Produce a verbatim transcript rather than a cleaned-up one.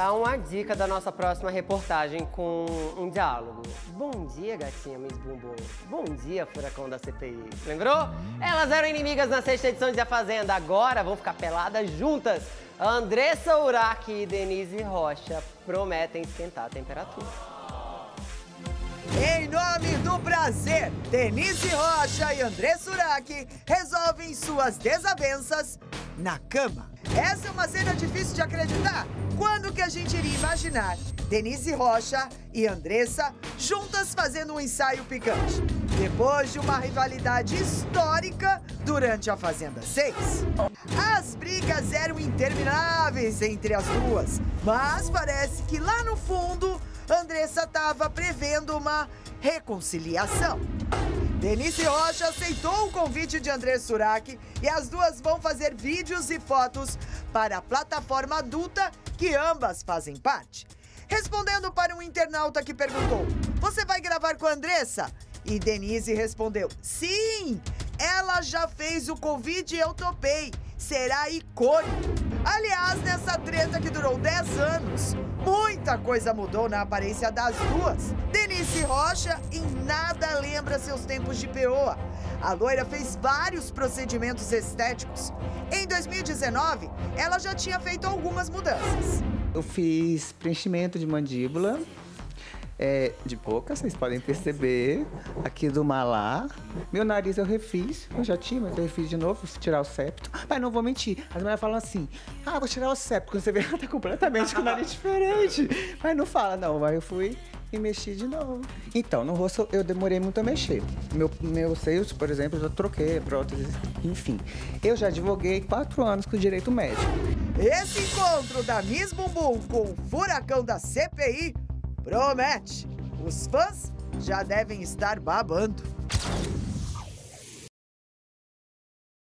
Tá uma dica da nossa próxima reportagem com um diálogo. Bom dia, gatinha Miss Bumbum. Bom dia, Furacão da C P I. Lembrou? Elas eram inimigas na sexta edição de A Fazenda. Agora vão ficar peladas juntas. Andressa Urach e Denise Rocha prometem esquentar a temperatura. Em nome do prazer, Denise Rocha e Andressa Urach resolvem suas desavenças na cama. Essa é uma cena difícil de acreditar. Quando que a gente iria imaginar Denise Rocha e Andressa juntas fazendo um ensaio picante? Depois de uma rivalidade histórica durante a Fazenda seis. As brigas eram intermináveis entre as duas, mas parece que lá no fundo Andressa estava prevendo uma reconciliação. Denise Rocha aceitou o convite de Andressa Urach e as duas vão fazer vídeos e fotos para a plataforma adulta que ambas fazem parte. Respondendo para um internauta que perguntou: você vai gravar com a Andressa? E Denise respondeu: sim, ela já fez o convite e eu topei, será icônico. Aliás, nessa treta que durou dez anos, muita coisa mudou na aparência das duas. Denise Rocha em nada lembra seus tempos de peoa. A loira fez vários procedimentos estéticos. Em dois mil e dezenove, ela já tinha feito algumas mudanças. Eu fiz preenchimento de mandíbula, é, de boca, vocês podem perceber, aqui do malar. Meu nariz eu refiz, eu já tinha, mas eu refiz de novo, vou tirar o septo. Mas não vou mentir, as mulheres falam assim: ah, vou tirar o septo, quando você vê, ela tá completamente com o nariz diferente. Mas não fala, não, mas eu fui e mexi de novo. Então, no rosto eu demorei muito a mexer. Meu, meus seios, por exemplo, eu já troquei, próteses, enfim. Eu já advoguei quatro anos com o direito médico. Esse encontro da Miss Bumbum com o Furacão da C P I promete. Os fãs já devem estar babando.